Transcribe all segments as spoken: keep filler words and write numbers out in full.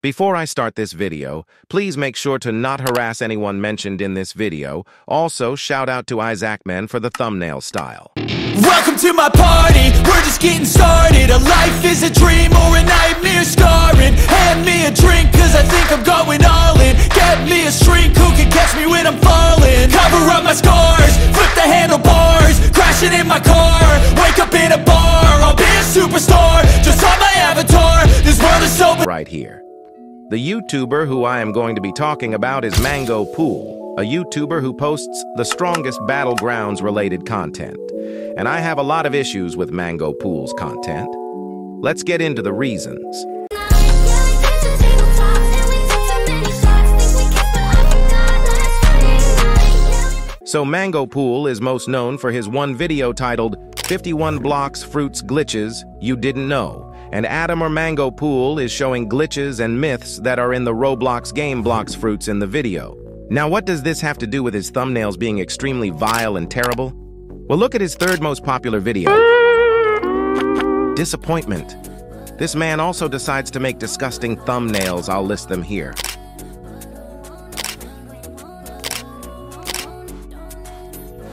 Before I start this video, please make sure to not harass anyone mentioned in this video. Also, shout out to Isaac Man for the thumbnail style. Welcome to my party, we're just getting started. A life is a dream or a nightmare scarring. Hand me a drink cause I think I'm going all in. Get me a shrink who can catch me when I'm falling. Cover up my scars, flip the handlebars. Crashing in my car, wake up in a bar. I'll be a superstar, just on my avatar. This world is so right here. The YouTuber who I am going to be talking about is Mango Pool, a YouTuber who posts the strongest Battlegrounds-related content. And I have a lot of issues with Mango Pool's content. Let's get into the reasons. So Mango Pool is most known for his one video titled fifty-one Blox Fruits Glitches You Didn't Know. And Adam or Mango Pool is showing glitches and myths that are in the Roblox game Blox Fruits in the video. Now what does this have to do with his thumbnails being extremely vile and terrible? Well, look at his third most popular video. Disappointment. This man also decides to make disgusting thumbnails. I'll list them here.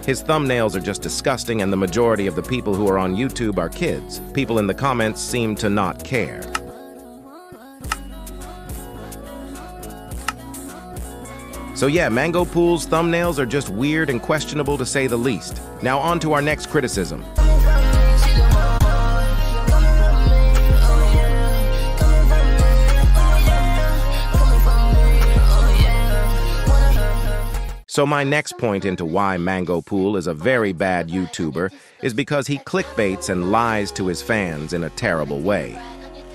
His thumbnails are just disgusting, and the majority of the people who are on YouTube are kids. People in the comments seem to not care. So yeah, Mango Pool's thumbnails are just weird and questionable to say the least. Now on to our next criticism. So my next point into why Mango Pool is a very bad YouTuber is because he clickbaits and lies to his fans in a terrible way.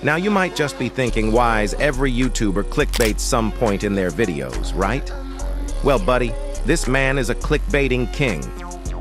Now you might just be thinking, why is every YouTuber clickbaits some point in their videos, right? Well buddy, this man is a clickbaiting king.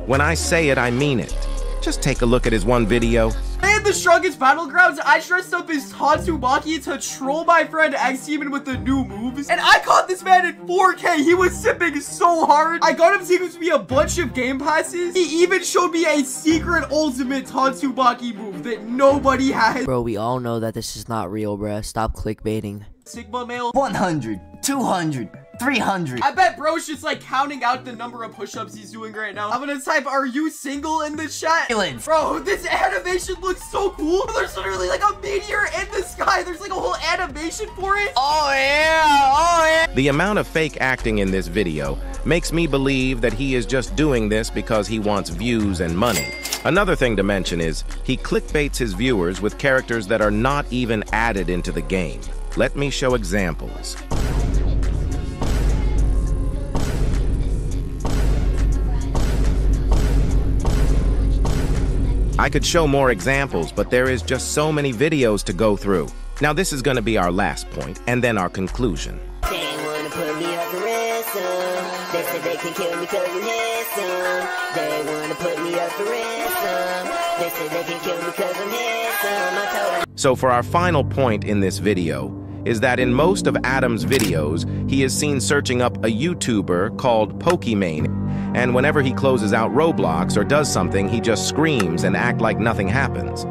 When I say it, I mean it. Just take a look at his one video. Man, the strongest battlegrounds, I dressed up as Tatsubaki to troll my friend X-Siemens with the new moves. And I caught this man in four K. He was sipping so hard. I got him to me a bunch of game passes. He even showed me a secret ultimate Tatsubaki move that nobody has. Bro, we all know that this is not real, bruh. Stop clickbaiting. Sigma male. one hundred, two hundred, three hundred. I bet bro's just like counting out the number of push-ups he's doing right now. I'm gonna type, are you single in the chat? Bro, this animation looks so cool. There's literally like a meteor in the sky. There's like a whole animation for it. Oh yeah, oh yeah. The amount of fake acting in this video makes me believe that he is just doing this because he wants views and money. Another thing to mention is he clickbaits his viewers with characters that are not even added into the game. Let me show examples. I could show more examples, but there is just so many videos to go through. Now this is gonna be our last point, and then our conclusion. So for our final point in this video, is that in most of Adam's videos, he is seen searching up a YouTuber called Pokimane. And whenever he closes out Roblox or does something, he just screams and acts like nothing happens.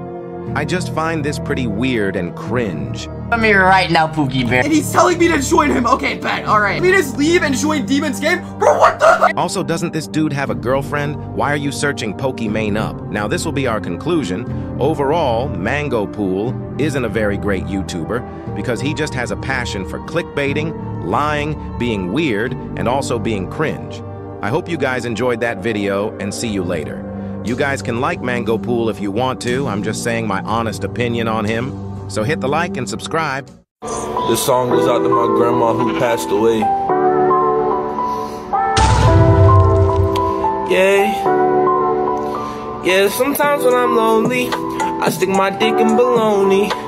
I just find this pretty weird and cringe. I'm here right now, Pookie Bear. And he's telling me to join him. Okay, bet. All right. Let me just leave and join Demon's game? Bro, what the? Also, doesn't this dude have a girlfriend? Why are you searching Pokimane up? Now, this will be our conclusion. Overall, Mango Pool isn't a very great YouTuber because he just has a passion for clickbaiting, lying, being weird, and also being cringe. I hope you guys enjoyed that video, and see you later. You guys can like Mango Pool if you want to. I'm just saying my honest opinion on him. So hit the like and subscribe. This song goes out to my grandma who passed away. Yeah. Yeah, sometimes when I'm lonely, I stick my dick in baloney.